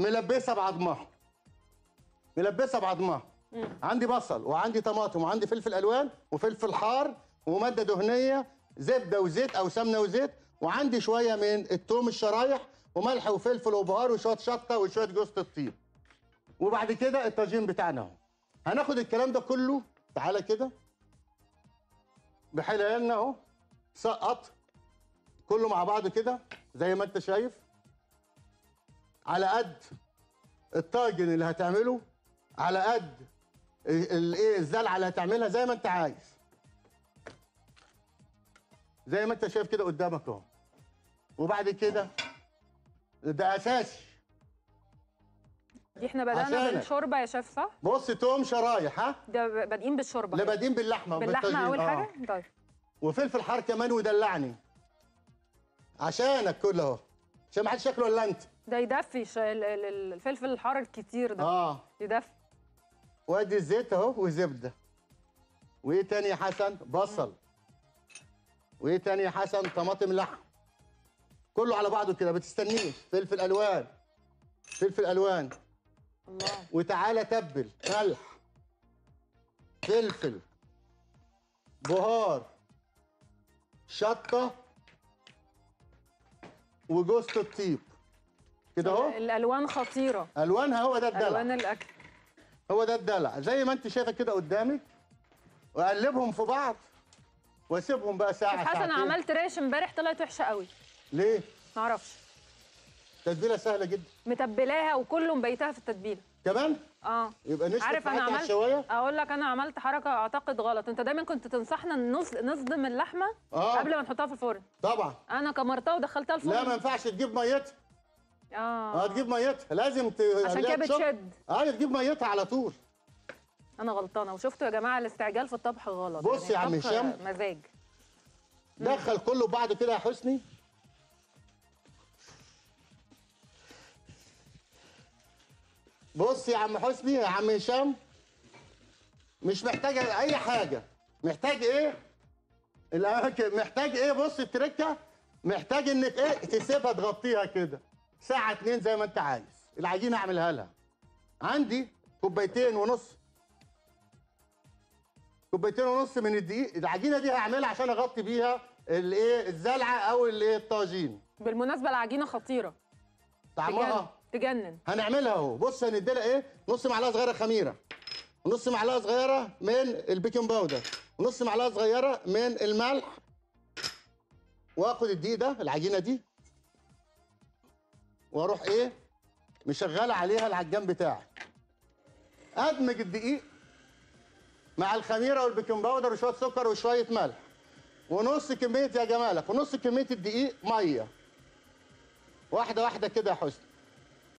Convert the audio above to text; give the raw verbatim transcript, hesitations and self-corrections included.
ملبسه بعضمها ملبسه بعضمها. عندي بصل وعندي طماطم وعندي فلفل الوان وفلفل حار وماده دهنيه زبده وزيت او سمنه وزيت، وعندي شويه من الثوم الشرايح وملح وفلفل وبهار وشويه شطه وشويه جوزة الطيب. وبعد كده الطاجين بتاعنا اهو. هناخد الكلام ده كله، تعالى كده بحلقنا اهو، سقط كله مع بعضه كده زي ما انت شايف، على قد الطاجن اللي هتعمله، على قد الايه الزلعه اللي هتعملها، زي ما انت عايز، زي ما انت شايف كده قدامك اهو. وبعد كده ده اساسي، دي احنا بدأنا بالشوربه يا شيف صح؟ بص توم شرايح، ها؟ ده بادئين بالشوربه. لا بادئين باللحمه باللحمه اول حاجه؟ آه. طيب وفلفل حار كمان ودلعني عشانك كله اهو، عشان ما حدش ياكله الا انت. ده يدفي الفلفل الحار الكتير ده. اه يدفي. وادي الزيت اهو وزبده. وايه تاني يا حسن؟ بصل. وايه تاني يا حسن؟ طماطم لحم. كله على بعضه كده ما تستنيش، فلفل الوان. فلفل الوان. الله. وتعالى تبل، ملح، فلفل، بهار، شطه، وجوزة الطيب كده اهو. الالوان خطيره، الوانها هو ده الدلع، الوان الاكل هو ده الدلع، زي ما انت شايفه كده قدامك. واقلبهم في بعض واسيبهم بقى ساعه. حسن ساعتين. عملت ريش امبارح طلعت وحشه قوي. ليه؟ معرفش. تتبيله سهله جدا، متبلاها وكله مبيتها في التتبيله كمان. اه يبقى نشوف. عارف انا عملت، اقول لك انا عملت حركه اعتقد غلط، انت دايما كنت تنصحنا نصدم اللحمه آه. قبل ما نحطها في الفرن. طبعا انا كمرتها ودخلتها الفرن. لا ما ينفعش تجيب ميتها. اه هتجيب ميتها، لازم ت... عشان كده بتشد. اه تجيب ميتها على طول. انا غلطانه، وشفتوا يا جماعه الاستعجال في الطبخ غلط. بص يعني يا عم هشام مزاج. دخل كله بعد كده يا حسني. بص يا عم حسني يا عم هشام، مش محتاج اي حاجه. محتاج ايه؟ الاماكن محتاج ايه؟ بص التركه، محتاج انك ايه تسيبها تغطيها كده ساعه اتنين زي ما انت عايز. العجينه اعملها لها. عندي كوبايتين ونص، كوبايتين ونص من الدقيق. العجينه دي هعملها عشان اغطي بيها الايه الزلعه او الايه الطاجين. بالمناسبه العجينه خطيره، طعمها تجنن. هنعملها اهو. بص هندي لها ايه؟ نص معلقه صغيره خميره، ونص معلقه صغيره من البيكنج باودر، ونص معلقه صغيره من الملح. واخد الدقيق ده العجينه دي واروح ايه مشغله عليها العجان بتاعي. ادمج الدقيق مع الخميره والبيكنج باودر وشويه سكر وشويه ملح، ونص كميه يا جمالك ونص كميه الدقيق ميه، واحده واحده كده يا حسن.